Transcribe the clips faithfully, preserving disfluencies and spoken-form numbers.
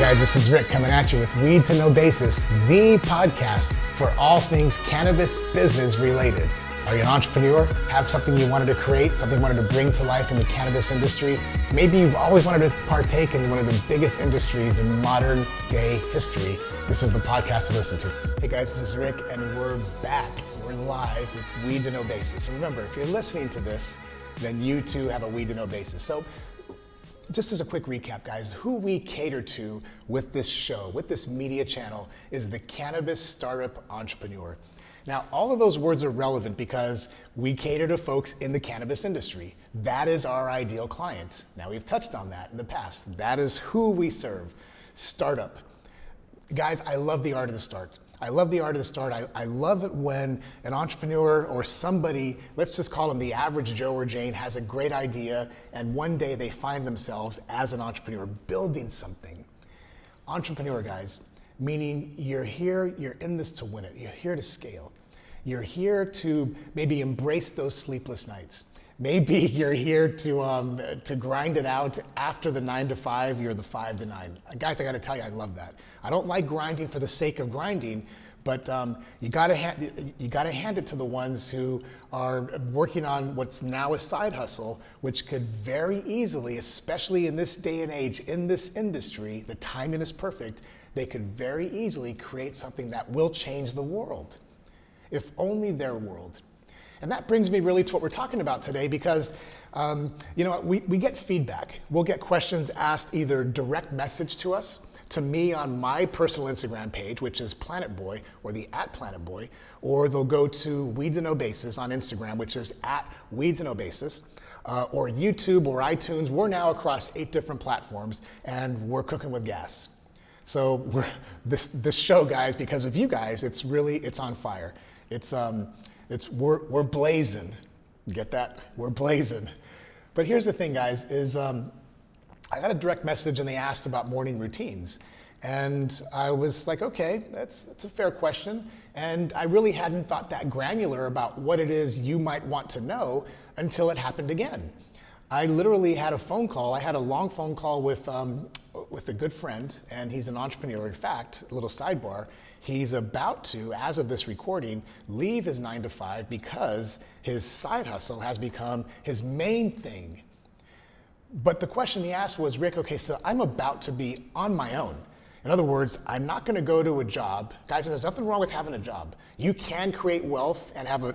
guys, this is Rick coming at you with Weed to Know Basis, the podcast for all things cannabis business related. Are you an entrepreneur? Have something you wanted to create, something you wanted to bring to life in the cannabis industry? Maybe you've always wanted to partake in one of the biggest industries in modern day history. This is the podcast to listen to. Hey guys, this is Rick and we're back. We're live with Weed to Know Basis. And remember, if you're listening to this, then you too have a Weed to Know Basis. So, just as a quick recap, guys, who we cater to with this show, with this media channel, is the cannabis startup entrepreneur. Now, all of those words are relevant because we cater to folks in the cannabis industry. That is our ideal client. Now, we've touched on that in the past. That is who we serve. Startup. Guys, I love the art of the start. I love the art of the start. I, I love it when an entrepreneur or somebody, let's just call them the average Joe or Jane, has a great idea and one day they find themselves as an entrepreneur building something. Entrepreneur, guys, meaning you're here, you're in this to win it. You're here to scale. You're here to maybe embrace those sleepless nights. Maybe you're here to um, to grind it out after the nine to five, you're the five to nine. Guys, I gotta tell you, I love that. I don't like grinding for the sake of grinding, but um, you, gotta ha- you gotta hand it to the ones who are working on what's now a side hustle, which could very easily, especially in this day and age, in this industry, the timing is perfect, they could very easily create something that will change the world. If only their world. And that brings me really to what we're talking about today because, um, you know, we, we get feedback. We'll get questions asked either direct message to us, to me on my personal Instagram page, which is Planet Boy or the at Planet Boy, or they'll go to Weed to Know Basis on Instagram, which is at Weed to Know Basis, uh, or YouTube or iTunes. We're now across eight different platforms and we're cooking with gas. So we're, this this show, guys, because of you guys, it's really, it's on fire. It's, um. It's we're, we're blazing. Get that? We're blazing. But here's the thing, guys, is um, I got a direct message and they asked about morning routines. And I was like, okay, that's, that's a fair question. And I really hadn't thought that granular about what it is you might want to know until it happened again. I literally had a phone call. I had a long phone call with, um, with a good friend, and he's an entrepreneur. In fact, a little sidebar, he's about to, as of this recording, leave his nine to five because his side hustle has become his main thing. But the question he asked was, Rick, okay, so I'm about to be on my own. In other words, I'm not gonna go to a job. Guys, there's nothing wrong with having a job. You can create wealth and have an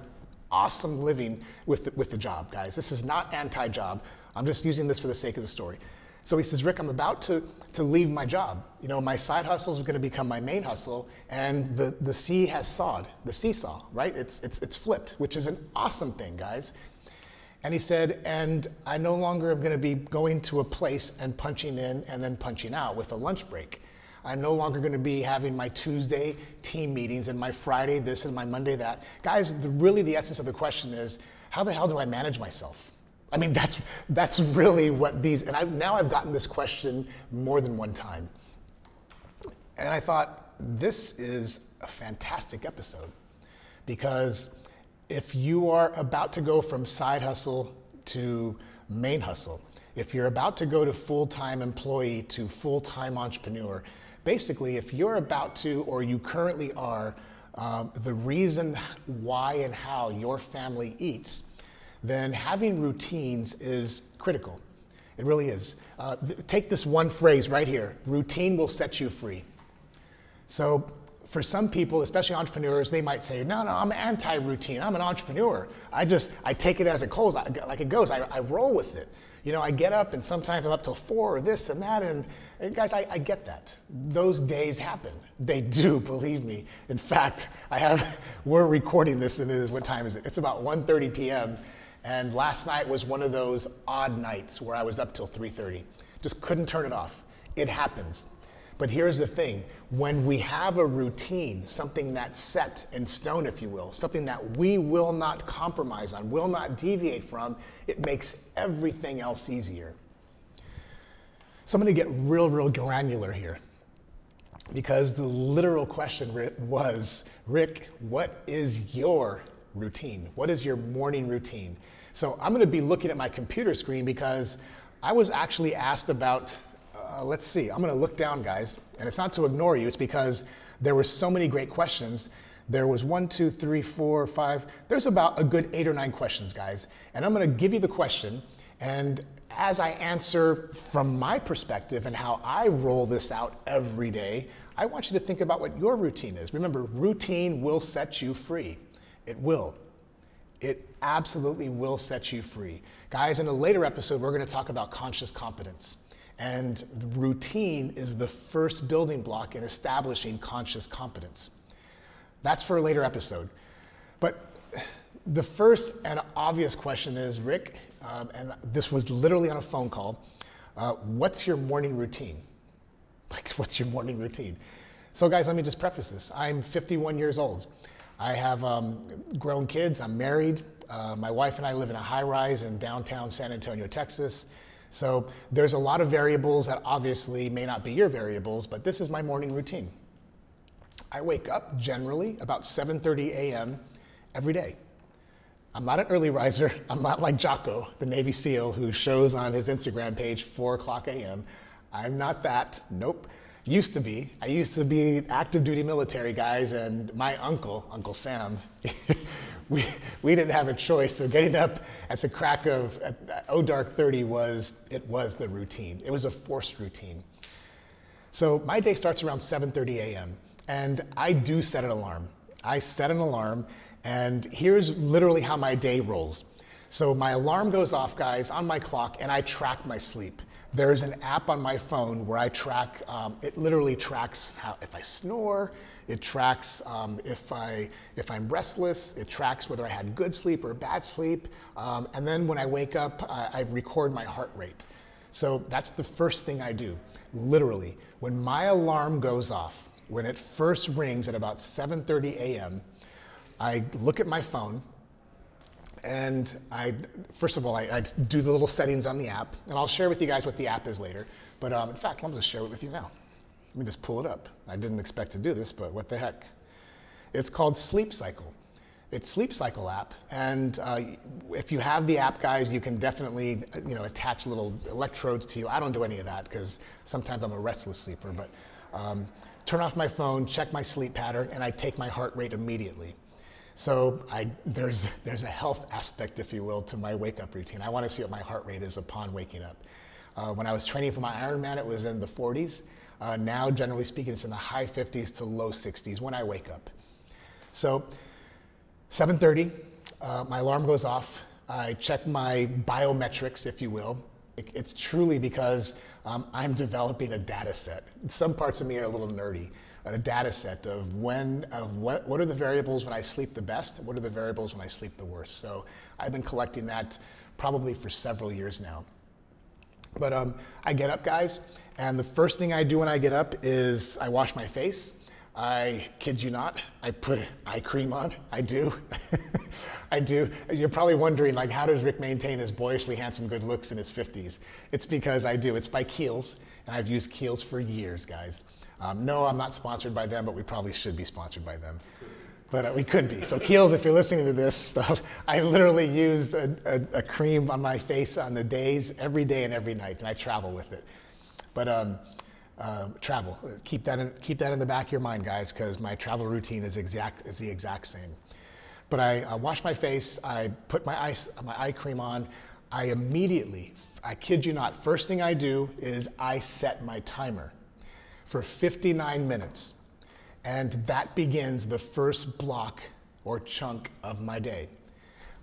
awesome living with the, with the job, guys. This is not anti-job. I'm just using this for the sake of the story. So he says, Rick, I'm about to, to leave my job. You know, my side hustle is going to become my main hustle, and the, the sea has sawed, the seesaw, right? It's, it's, it's flipped, which is an awesome thing, guys. And he said, and I no longer am going to be going to a place and punching in and then punching out with a lunch break. I'm no longer going to be having my Tuesday team meetings and my Friday this and my Monday that. Guys, the, really the essence of the question is, how the hell do I manage myself? I mean, that's that's really what these, and I, now I've gotten this question more than one time. And I thought, this is a fantastic episode. Because if you are about to go from side hustle to main hustle, if you're about to go to full-time employee to full-time entrepreneur, basically if you're about to, or you currently are, um, the reason why and how your family eats, then having routines is critical. It really is. Uh, th- take this one phrase right here, routine will set you free. So for some people, especially entrepreneurs, they might say, no, no, I'm anti-routine, I'm an entrepreneur. I just, I take it as it goes, I, like it goes, I, I roll with it. You know, I get up and sometimes I'm up till four or this and that, and, and guys, I, I get that. Those days happen. They do, believe me. In fact, I have, we're recording this and it is, what time is it? It's about one thirty p.m. And last night was one of those odd nights where I was up till three thirty. Just couldn't turn it off. It happens. But here's the thing. When we have a routine, something that's set in stone, if you will, something that we will not compromise on, will not deviate from, it makes everything else easier. So I'm going to get real, real granular here. Because the literal question was, Rick, what is your routine? What is your morning routine? So I'm going to be looking at my computer screen because I was actually asked about uh, let's see, I'm gonna look down, guys, and it's not to ignore you, it's because there were so many great questions. There was one, two, three, four, five, there's about a good eight or nine questions, guys, and I'm gonna give you the question, and as I answer from my perspective and how I roll this out every day, I want you to think about what your routine is. Remember, routine will set you free. It will. It absolutely will set you free. Guys, in a later episode, we're going to talk about conscious competence. And routine is the first building block in establishing conscious competence. That's for a later episode. But the first and obvious question is, Rick, um, and this was literally on a phone call, uh, what's your morning routine? Like, what's your morning routine? So guys, let me just preface this. I'm fifty-one years old. I have um, grown kids, I'm married. Uh, my wife and I live in a high rise in downtown San Antonio, Texas. So there's a lot of variables that obviously may not be your variables, but this is my morning routine. I wake up generally about seven thirty a m every day. I'm not an early riser. I'm not like Jocko, the Navy SEAL, who shows on his Instagram page four o'clock a m I'm not that, nope. Used to be. I used to be active duty military, guys, and my uncle, Uncle Sam, we, we didn't have a choice, so getting up at the crack of, at, oh dark thirty was, it was the routine. It was a forced routine. So my day starts around seven thirty a m, and I do set an alarm. I set an alarm, and here's literally how my day rolls. So my alarm goes off, guys, on my clock, and I track my sleep. There's an app on my phone where I track, um, it literally tracks how, if I snore, it tracks um, if, I, if I'm restless, it tracks whether I had good sleep or bad sleep, um, and then when I wake up, I, I record my heart rate. So that's the first thing I do, literally. When my alarm goes off, when it first rings at about seven thirty a m, I look at my phone, and I, first of all, I, I do the little settings on the app, and I'll share with you guys what the app is later. But um, in fact, I'm gonna share it with you now. Let me just pull it up. I didn't expect to do this, but what the heck. It's called Sleep Cycle. It's Sleep Cycle app, and uh, if you have the app, guys, you can definitely you know, attach little electrodes to you. I don't do any of that, because sometimes I'm a restless sleeper, but um, turn off my phone, check my sleep pattern, and I take my heart rate immediately. So I, there's, there's a health aspect, if you will, to my wake-up routine. I want to see what my heart rate is upon waking up. Uh, when I was training for my Ironman, it was in the forties. Uh, now, generally speaking, it's in the high fifties to low sixties when I wake up. So seven thirty, uh, my alarm goes off. I check my biometrics, if you will. It, it's truly because um, I'm developing a data set. Some parts of me are a little nerdy. A data set of when, of what, what are the variables when I sleep the best, what are the variables when I sleep the worst. So I've been collecting that probably for several years now. But um, I get up, guys, and the first thing I do when I get up is I wash my face. I kid you not, I put eye cream on, I do, I do. You're probably wondering, like, how does Rick maintain his boyishly handsome good looks in his fifties? It's because I do. It's by Kiehl's, and I've used Kiehl's for years, guys. Um, no, I'm not sponsored by them, but we probably should be sponsored by them. But uh, we could be. So Kiehl's, if you're listening to this stuff, I literally use a, a, a cream on my face on the days, every day and every night, and I travel with it. But um, uh, travel, keep that, in, keep that in the back of your mind, guys, because my travel routine is, exact, is the exact same. But I, I wash my face, I put my eye, my eye cream on, I immediately, I kid you not, first thing I do is I set my timer for fifty-nine minutes. And that begins the first block or chunk of my day.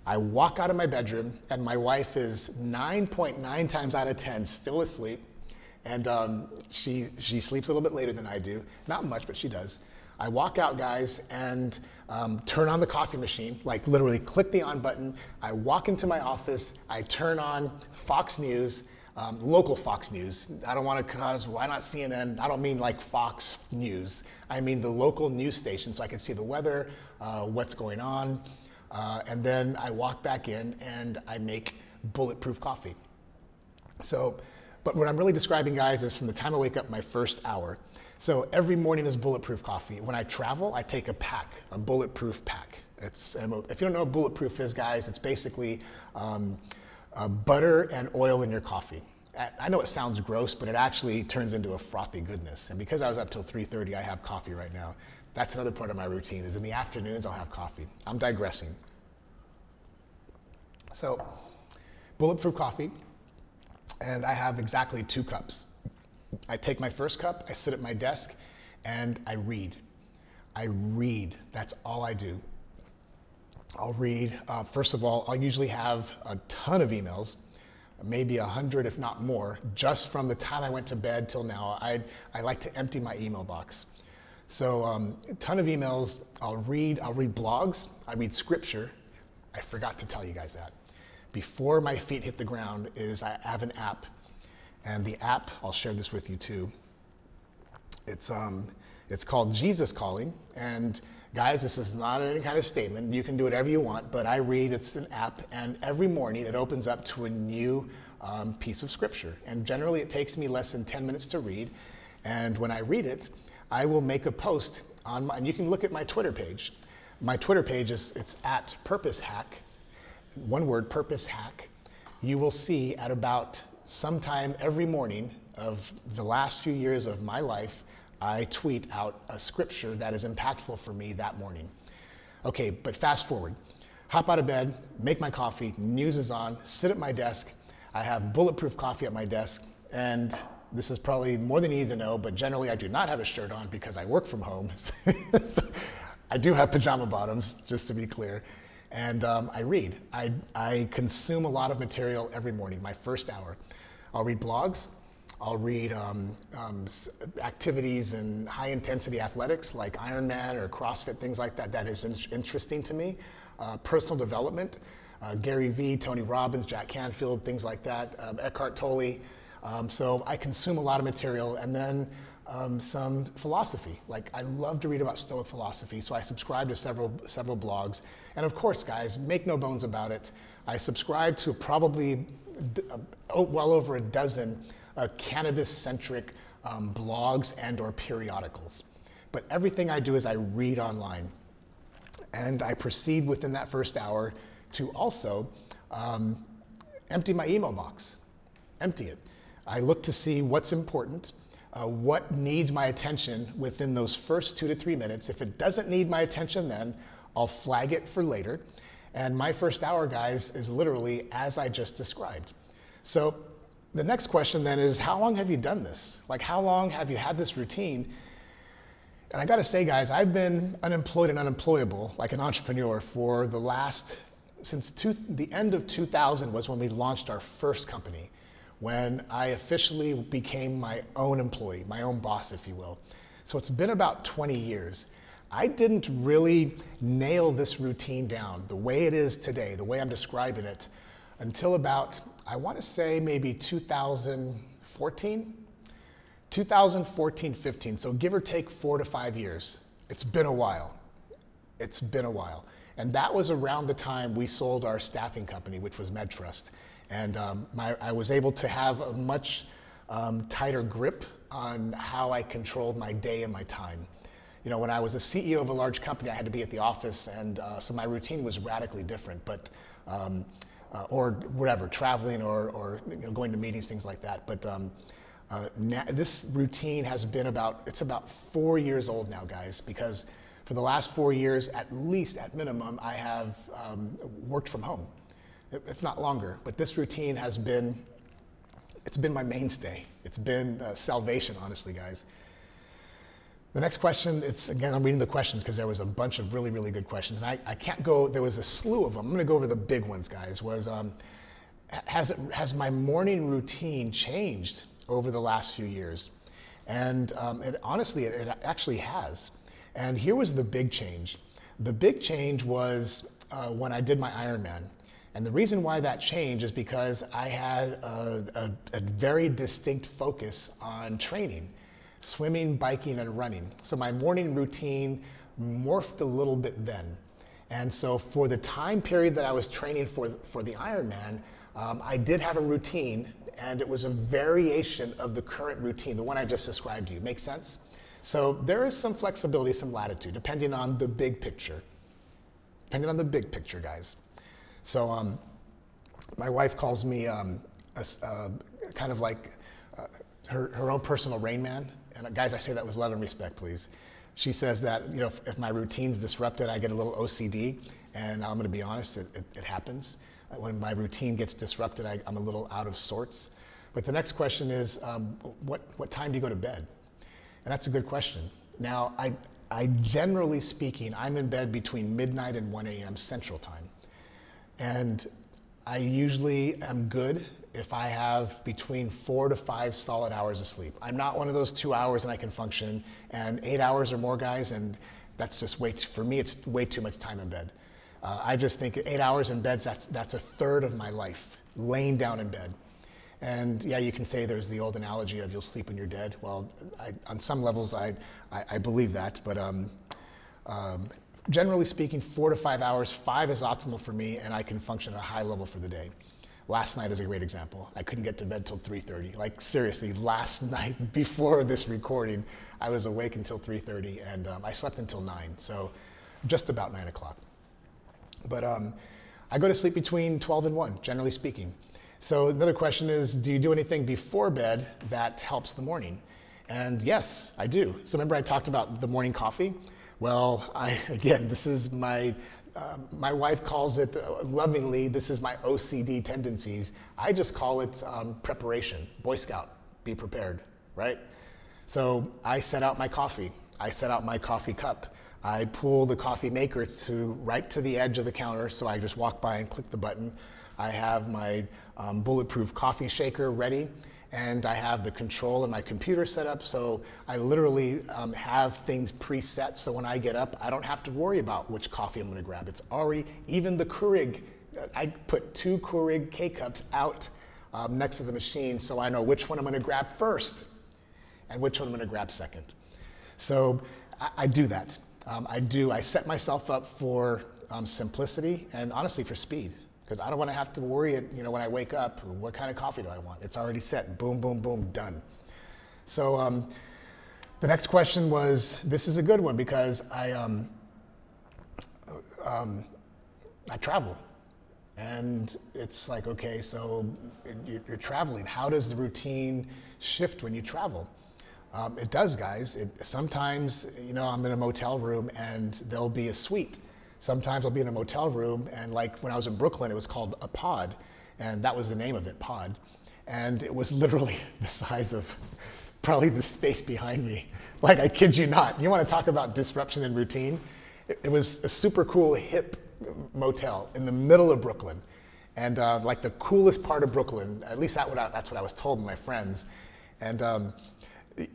I walk out of my bedroom and my wife is nine point nine times out of ten still asleep. And um, she, she sleeps a little bit later than I do. Not much, but she does. I walk out, guys, and um, turn on the coffee machine, like literally click the on button. I walk into my office, I turn on Fox News, Um, local Fox News. I don't want to cause, why not C N N? I don't mean like Fox News. I mean the local news station, so I can see the weather, uh, what's going on. Uh, and then I walk back in and I make bulletproof coffee. So, but what I'm really describing, guys, is from the time I wake up, my first hour. So every morning is bulletproof coffee. When I travel, I take a pack, a bulletproof pack. It's, if you don't know what bulletproof is, guys, it's basically, um, Uh, butter and oil in your coffee. I know it sounds gross, but it actually turns into a frothy goodness. And because I was up till three thirty, I have coffee right now. That's another part of my routine, is in the afternoons, I'll have coffee. I'm digressing. So, bulletproof coffee, and I have exactly two cups. I take my first cup, I sit at my desk, and I read. I read, that's all I do. I'll read, uh, first of all, I'll usually have a ton of emails, maybe a hundred if not more, just from the time I went to bed till now. I, I like to empty my email box. So um, a ton of emails, I'll read, I'll read blogs, I read scripture. I forgot to tell you guys that. Before my feet hit the ground is I have an app, and the app, I'll share this with you too. It's, um, it's called Jesus Calling, and guys, this is not any kind of statement. You can do whatever you want, but I read, it's an app, and every morning it opens up to a new um, piece of scripture. And generally it takes me less than ten minutes to read, and when I read it, I will make a post on my, and you can look at my Twitter page. My Twitter page is, it's at Purpose Hack, one word, Purpose Hack. You will see at about sometime every morning of the last few years of my life, I tweet out a scripture that is impactful for me that morning. Okay, but fast forward. Hop out of bed, make my coffee, news is on, sit at my desk. I have bulletproof coffee at my desk, and this is probably more than you need to know, but generally I do not have a shirt on because I work from home. So I do have pajama bottoms, just to be clear. And um, I read. I, I consume a lot of material every morning, my first hour. I'll read blogs. I'll read um, um, activities in high-intensity athletics like Ironman or CrossFit, things like that, that is in interesting to me. Uh, personal development, uh, Gary Vee, Tony Robbins, Jack Canfield, things like that, um, Eckhart Tolle. Um, so I consume a lot of material, and then um, some philosophy. Like, I love to read about Stoic philosophy, so I subscribe to several, several blogs. And of course, guys, make no bones about it, I subscribe to probably uh, well over a dozen Uh, cannabis-centric um, blogs and or periodicals. But everything I do is I read online. And I proceed within that first hour to also um, empty my email box, empty it. I look to see what's important, uh, what needs my attention within those first two to three minutes. If it doesn't need my attention then, I'll flag it for later. And my first hour, guys, is literally as I just described. So, the next question then is, how long have you done this? Like, how long have you had this routine? And I gotta say, guys, I've been unemployed and unemployable, like an entrepreneur, for the last, since two, the end of two thousand was when we launched our first company, when I officially became my own employee, my own boss, if you will. So it's been about twenty years. I didn't really nail this routine down the way it is today, the way I'm describing it, until about, I want to say maybe two thousand fourteen, two thousand fourteen, fifteen, so give or take four to five years. It's been a while. It's been a while. And that was around the time we sold our staffing company, which was MedTrust. And um, my, I was able to have a much um, tighter grip on how I controlled my day and my time. You know, when I was a C E O of a large company, I had to be at the office, and uh, so my routine was radically different. But um, Uh, or whatever, traveling or, or you know, going to meetings, things like that. But um, uh, this routine has been about, it's about four years old now, guys, because for the last four years, at least at minimum, I have um, worked from home, if not longer. But this routine has been, it's been my mainstay. It's been uh, salvation, honestly, guys. The next question, it's, again, I'm reading the questions because there was a bunch of really, really good questions. And I, I can't go, there was a slew of them. I'm gonna go over the big ones, guys, was um, has, it, has my morning routine changed over the last few years? And um, it, honestly, it, it actually has. And here was the big change. The big change was uh, when I did my Ironman. And the reason why that changed is because I had a, a, a very distinct focus on training. Swimming, biking, and running. So my morning routine morphed a little bit then. And so for the time period that I was training for, for the Ironman, um, I did have a routine, and it was a variation of the current routine, the one I just described to you. Make sense? So there is some flexibility, some latitude, depending on the big picture. Depending on the big picture, guys. So um, my wife calls me um, a, uh, kind of like uh, her, her own personal Rain Man. And guys, I say that with love and respect, please. She says that, you know, if, if my routine's disrupted, I get a little O C D. And I'm going to be honest, it, it, it happens. When my routine gets disrupted, I, I'm a little out of sorts. But the next question is, um, what, what time do you go to bed? And that's a good question. Now, I, I generally speaking, I'm in bed between midnight and one A M Central Time. And I usually am good if I have between four to five solid hours of sleep. I'm not one of those two hours and I can function, and eight hours or more, guys, and that's just way too, for me, it's way too much time in bed. Uh, I just think eight hours in bed, that's, that's a third of my life, laying down in bed. And yeah, you can say there's the old analogy of you'll sleep when you're dead. Well, I, on some levels, I, I, I believe that. But um, um, generally speaking, four to five hours, five is optimal for me, and I can function at a high level for the day. Last night is a great example. I couldn't get to bed till three thirty. Like seriously, last night before this recording, I was awake until three thirty, and um, I slept until nine, so just about nine o'clock. But um, I go to sleep between twelve and one, generally speaking. So another question is, do you do anything before bed that helps the morning? And yes, I do. So remember I talked about the morning coffee? Well, I, again, this is my, uh, my wife calls it uh, lovingly, this is my O C D tendencies. I just call it um, preparation. Boy Scout, be prepared, right? So I set out my coffee. I set out my coffee cup. I pull the coffee maker to right to the edge of the counter, so I just walk by and click the button. I have my um, bulletproof coffee shaker ready, and I have the control in my computer set up, so I literally um, have things preset, so when I get up, I don't have to worry about which coffee I'm gonna grab. It's already, even the Keurig, I put two Keurig K-Cups out um, next to the machine, so I know which one I'm gonna grab first and which one I'm gonna grab second. So I, I do that. Um, I do, I set myself up for um, simplicity and honestly for speed, because I don't want to have to worry, it, you know, when I wake up, what kind of coffee do I want? It's already set, boom, boom, boom, done. So um, the next question was, this is a good one because I, um, um, I travel. And it's like, okay, so you're traveling. How does the routine shift when you travel? Um, it does, guys. It, sometimes, you know, I'm in a motel room and there'll be a suite. Sometimes I'll be in a motel room, and like when I was in Brooklyn, it was called a pod, and that was the name of it, pod. And it was literally the size of probably the space behind me. Like, I kid you not. You want to talk about disruption and routine? It, it was a super cool, hip motel in the middle of Brooklyn. And uh, like the coolest part of Brooklyn, at least that what I, that's what I was told by my friends. And um,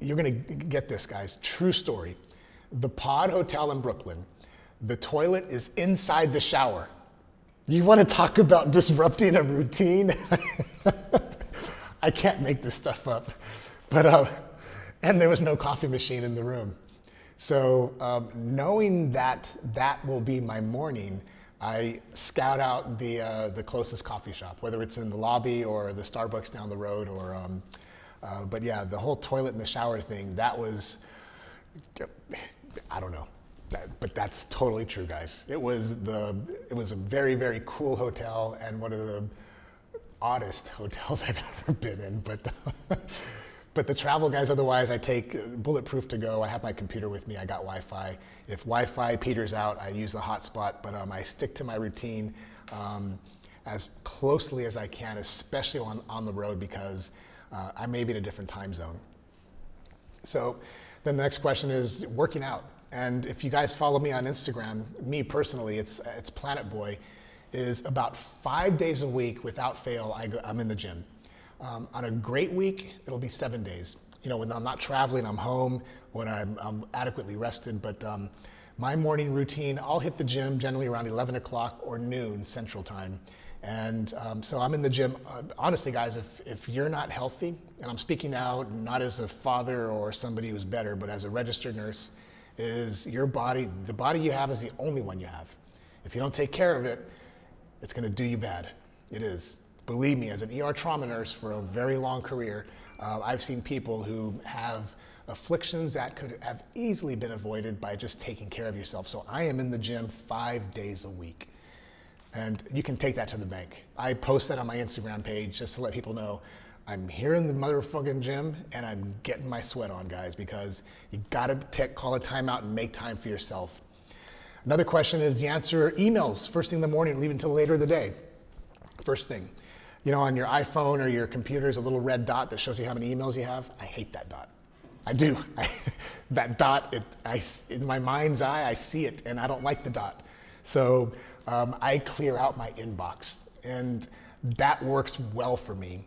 you're going to get this, guys. True story. The Pod Hotel in Brooklyn, the toilet is inside the shower. You want to talk about disrupting a routine? I can't make this stuff up. But, uh, and there was no coffee machine in the room. So um, knowing that that will be my morning, I scout out the, uh, the closest coffee shop, whether it's in the lobby or the Starbucks down the road or... Um, Uh, but yeah, the whole toilet in the shower thing, that was, I don't know, that, but that's totally true, guys. It was the, it was a very, very cool hotel and one of the oddest hotels I've ever been in. But, but the travel, guys, otherwise I take Bulletproof to go. I have my computer with me. I got Wi-Fi. If Wi-Fi peters out, I use the hotspot, but um, I stick to my routine um, as closely as I can, especially on, on the road, because Uh, I may be in a different time zone. So then the next question is working out. And if you guys follow me on Instagram, me personally, it's, it's Planet Boy, is about five days a week without fail, I go, I'm in the gym. Um, on a great week, it'll be seven days. You know, when I'm not traveling, I'm home, when I'm, I'm adequately rested. But um, my morning routine, I'll hit the gym generally around eleven o'clock or noon Central Time. And um, so I'm in the gym. Uh, honestly, guys, if, if you're not healthy, and I'm speaking now not as a father or somebody who's better, but as a registered nurse, is your body, the body you have is the only one you have. If you don't take care of it, it's going to do you bad. It is. Believe me, as an E R trauma nurse for a very long career, uh, I've seen people who have afflictions that could have easily been avoided by just taking care of yourself. So I am in the gym five days a week. And you can take that to the bank. I post that on my Instagram page just to let people know I'm here in the motherfucking gym and I'm getting my sweat on, guys, because you gotta take, call a timeout and make time for yourself. Another question is, you answer emails first thing in the morning, leave until later in the day. First thing, you know, on your iPhone or your computer, there's a little red dot that shows you how many emails you have. I hate that dot. I do. I, that dot, it, I, in my mind's eye, I see it and I don't like the dot. So um, I clear out my inbox, and that works well for me.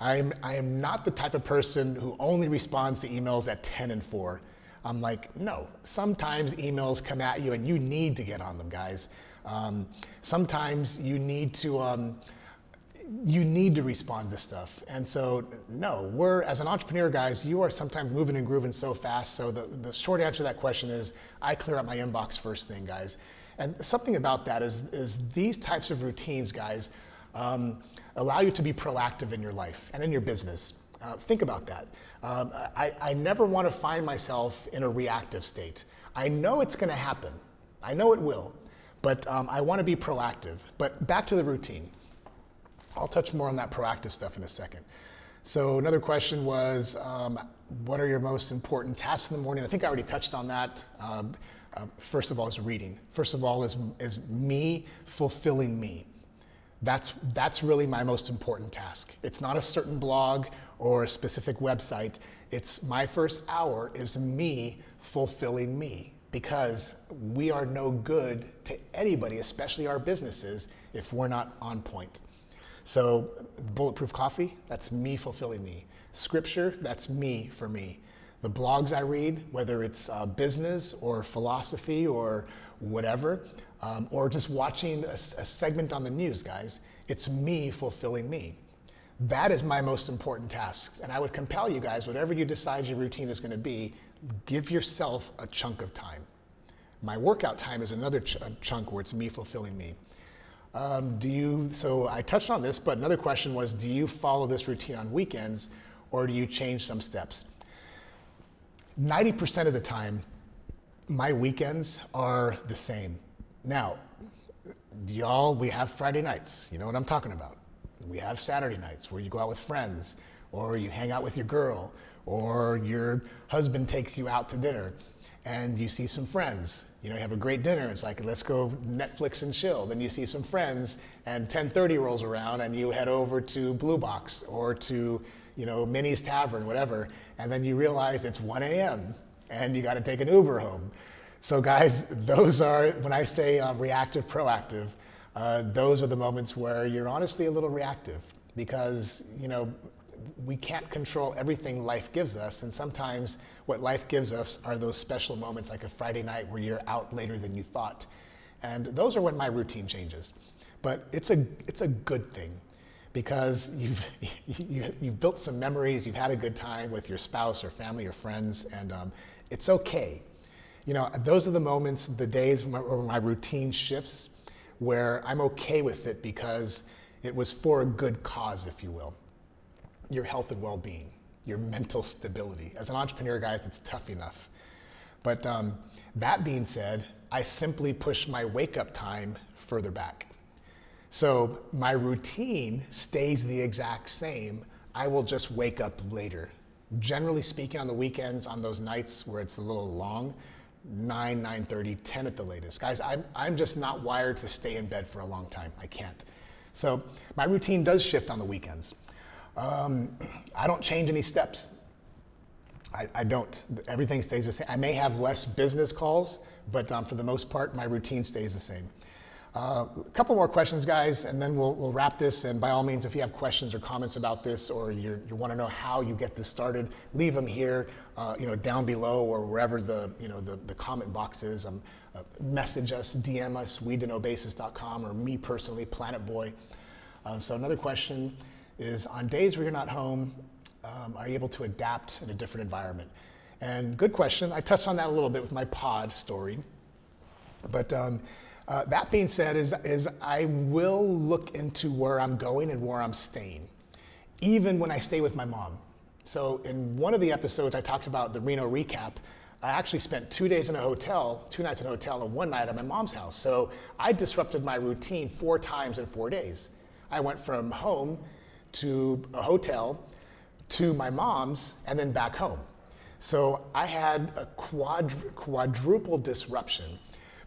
I'm, I am not the type of person who only responds to emails at ten and four. I'm like, no, sometimes emails come at you and you need to get on them, guys. Um, sometimes you need to, um, you need to respond to stuff. And so, no, we're, as an entrepreneur, guys, you are sometimes moving and grooving so fast. So the, the short answer to that question is, I clear out my inbox first thing, guys. And something about that is, is these types of routines, guys, um, allow you to be proactive in your life and in your business. Uh, think about that. Um, I, I never want to find myself in a reactive state. I know it's going to happen. I know it will. But um, I want to be proactive. But back to the routine. I'll touch more on that proactive stuff in a second. So another question was, um, what are your most important tasks in the morning? I think I already touched on that. Um, uh, first of all is reading. First of all is, is me fulfilling me. That's, that's really my most important task. It's not a certain blog or a specific website. It's my first hour is me fulfilling me, because we are no good to anybody, especially our businesses, if we're not on point. So bulletproof coffee, that's me fulfilling me. Scripture, that's me for me. The blogs I read, whether it's uh, business or philosophy or whatever, um, or just watching a, a segment on the news, guys, it's me fulfilling me. That is my most important tasks. And I would compel you guys, whatever you decide your routine is going to be, give yourself a chunk of time. My workout time is another ch chunk where it's me fulfilling me. Um, do you, so I touched on this, but another question was, do you follow this routine on weekends or do you change some steps? ninety percent of the time, my weekends are the same. Now, y'all, we have Friday nights. You know what I'm talking about. We have Saturday nights where you go out with friends or you hang out with your girl or your husband takes you out to dinner and you see some friends. You know, you have a great dinner. It's like, let's go Netflix and chill. Then you see some friends and ten thirty rolls around and you head over to Blue Box or to, you know, Minnie's Tavern, whatever. And then you realize it's one A M and you got to take an Uber home. So guys, those are, when I say um, reactive, proactive, uh, those are the moments where you're honestly a little reactive, because, you know, we can't control everything life gives us, and sometimes what life gives us are those special moments like a Friday night where you're out later than you thought. And those are when my routine changes. But it's a, it's a good thing, because you've, you, you've built some memories, you've had a good time with your spouse or family or friends, and um, it's okay. You know, those are the moments, the days where my, where my routine shifts, where I'm okay with it because it was for a good cause, if you will. Your health and well-being, your mental stability. As an entrepreneur, guys, it's tough enough. But um, that being said, I simply push my wake-up time further back. So my routine stays the exact same. I will just wake up later. Generally speaking, on the weekends, on those nights where it's a little long, nine, nine thirty, ten at the latest. Guys, I'm, I'm just not wired to stay in bed for a long time. I can't. So my routine does shift on the weekends. Um, I don't change any steps. I, I don't. Everything stays the same. I may have less business calls, but um, for the most part, my routine stays the same. Uh, a couple more questions, guys, and then we'll, we'll wrap this. And by all means, if you have questions or comments about this, or you're, you want to know how you get this started, leave them here, uh, you know, down below or wherever the, you know, the, the comment box is. Um, uh, message us, D M us, weed to know basis dot com, or me personally, Planet Boy. Um, so another question is, on days where you're not home, um, are you able to adapt in a different environment? And good question. I touched on that a little bit with my pod story. But um, uh, that being said, is, is I will look into where I'm going and where I'm staying, even when I stay with my mom. So in one of the episodes I talked about the Reno recap, I actually spent two days in a hotel, two nights in a hotel, and one night at my mom's house. So I disrupted my routine four times in four days. I went from home to a hotel to my mom's and then back home. So I had a quadru- quadruple disruption.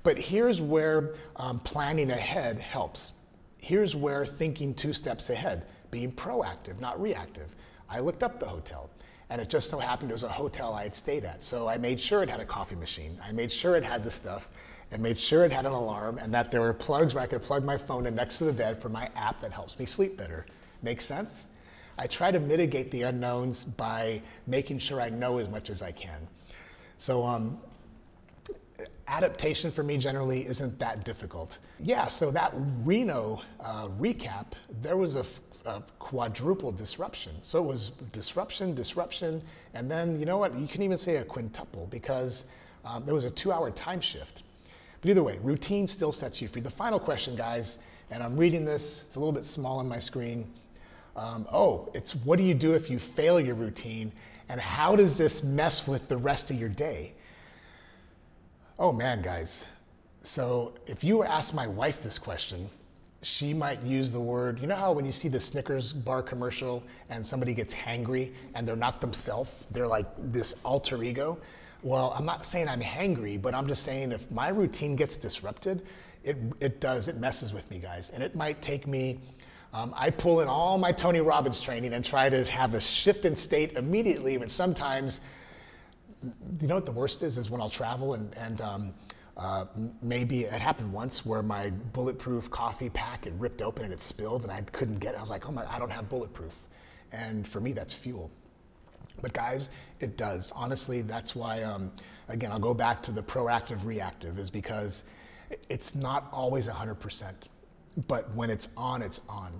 But here's where um, planning ahead helps. Here's where thinking two steps ahead, being proactive, not reactive. I looked up the hotel, and it just so happened it was a hotel I had stayed at. So I made sure it had a coffee machine. I made sure it had the stuff, and made sure it had an alarm, and that there were plugs where I could plug my phone in next to the bed for my app that helps me sleep better. Makes sense? I try to mitigate the unknowns by making sure I know as much as I can. So um, adaptation for me generally isn't that difficult. Yeah, so that Reno uh, recap, there was a, f a quadruple disruption. So it was disruption, disruption, and then, you know what, you can even say a quintuple, because um, there was a two hour time shift. But either way, routine still sets you free. The final question, guys, and I'm reading this, it's a little bit small on my screen. Um, oh, it's what do you do if you fail your routine, and how does this mess with the rest of your day? Oh man, guys. So if you were asked my wife this question, she might use the word, you know how when you see the Snickers bar commercial and somebody gets hangry and they're not themselves, they're like this alter ego? Well, I'm not saying I'm hangry, but I'm just saying if my routine gets disrupted, it, it does, it messes with me, guys. And it might take me Um, I pull in all my Tony Robbins training and try to have a shift in state immediately, but sometimes, you know what the worst is, is when I'll travel and, and um, uh, maybe it happened once where my bulletproof coffee pack had ripped open and it spilled and I couldn't get it. I was like, oh my, I don't have bulletproof. And for me, that's fuel. But guys, it does. Honestly, that's why, um, again, I'll go back to the proactive reactive, is because it's not always one hundred percent. But when it's on, it's on.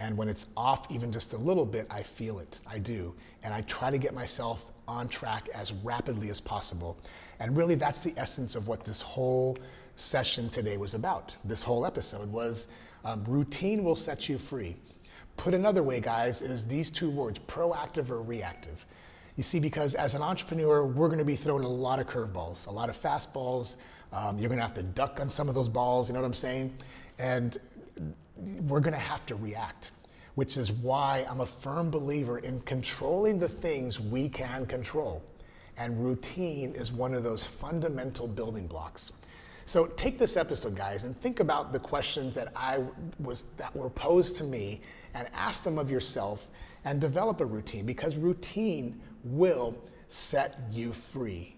And when it's off even just a little bit, I feel it, I do. And I try to get myself on track as rapidly as possible. And really that's the essence of what this whole session today was about. This whole episode was um, routine will set you free. Put another way, guys, is these two words, proactive or reactive. You see, because as an entrepreneur, we're gonna be throwing a lot of curveballs, a lot of fastballs. Um, you're gonna have to duck on some of those balls, you know what I'm saying? And we're gonna have to react, which is why I'm a firm believer in controlling the things we can control. And routine is one of those fundamental building blocks. So take this episode, guys, and think about the questions that I was that were posed to me, and ask them of yourself, and develop a routine, because routine will set you free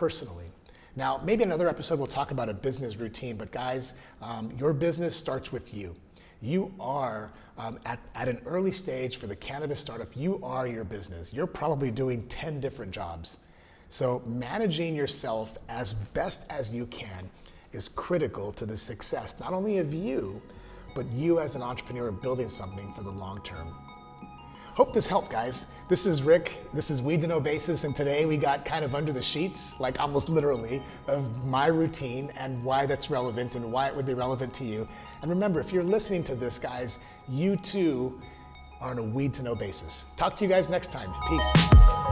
personally. Now, maybe another episode we'll talk about a business routine, but guys, um, your business starts with you. You are, um, at, at an early stage for the cannabis startup, you are your business. You're probably doing ten different jobs. So managing yourself as best as you can is critical to the success, not only of you, but you as an entrepreneur building something for the long term. Hope this helped, guys. This is Rick, this is Weed to Know Basis, and today we got kind of under the sheets, like almost literally, of my routine and why that's relevant and why it would be relevant to you. And remember, if you're listening to this, guys, you too are on a Weed to Know basis. Talk to you guys next time. Peace.